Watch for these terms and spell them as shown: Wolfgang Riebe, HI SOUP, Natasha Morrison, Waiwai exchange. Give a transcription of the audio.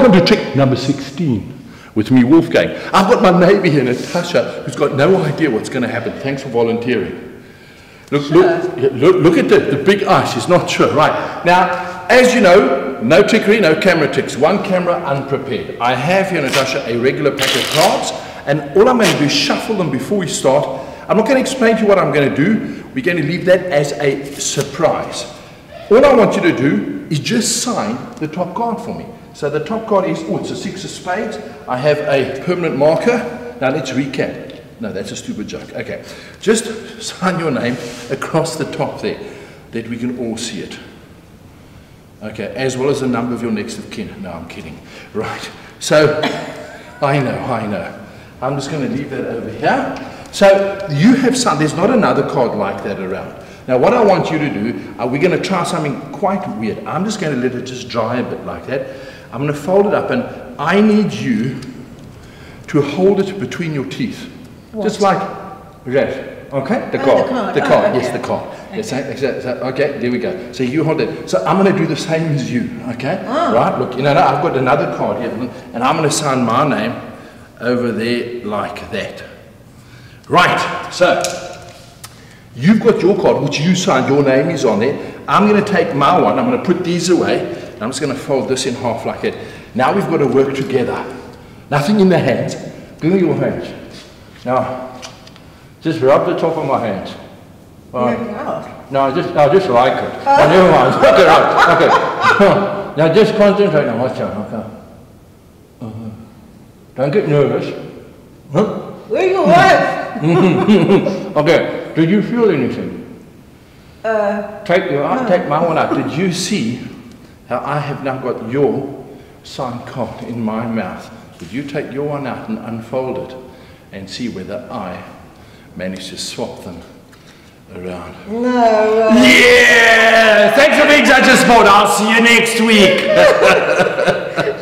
Welcome to trick number 16 with me, Wolfgang. I've got my neighbour here, Natasha, who's got no idea what's going to happen. Thanks for volunteering. Look, sure. look at the big eye. She's not sure. Right. Now, as you know, no trickery, no camera tricks. One camera unprepared. I have here, Natasha, a regular pack of cards, and all I'm going to do is shuffle them before we start. I'm not going to explain to you what I'm going to do. We're going to leave that as a surprise. All I want you to do is just sign the top card for me. So the top card is, oh, it's a 6 of spades. I have a permanent marker. Now let's recap. No, that's a stupid joke. Okay, just sign your name across the top there, that we can all see it. Okay, as well as the number of your next of kin. No, I'm kidding. Right, so I know. I'm just going to leave that over here. So you have some, there's not another card like that around. Now what I want you to do, we're going to try something quite weird. I'm just going to let it just dry a bit like that. I'm going to fold it up, and I need you to hold it between your teeth. What? Just like that, okay? The card, yes, okay, there we go. So you hold it. So I'm going to do the same as you, okay? Oh. Right, look, you know, I've got another card here, and I'm going to sign my name over there like that. Right, so you've got your card, which you signed, your name is on there. I'm going to take my one, I'm going to put these away, and I'm just going to fold this in half like that. Now we've got to work together. Nothing in the hands, do your hands. Now, just rub the top of my hands. No, I just like it. Oh, never mind. Okay, right, okay. Now just concentrate on what's going on. Don't get nervous. Huh? Where your wife? Okay, did you feel anything? Take my one up. Did you see how I have now got your signed card in my mouth? Did you take your one out and unfold it and see whether I managed to swap them around? No way. Yeah! Thanks for being such a sport. I'll see you next week.